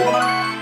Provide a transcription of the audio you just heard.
Wow.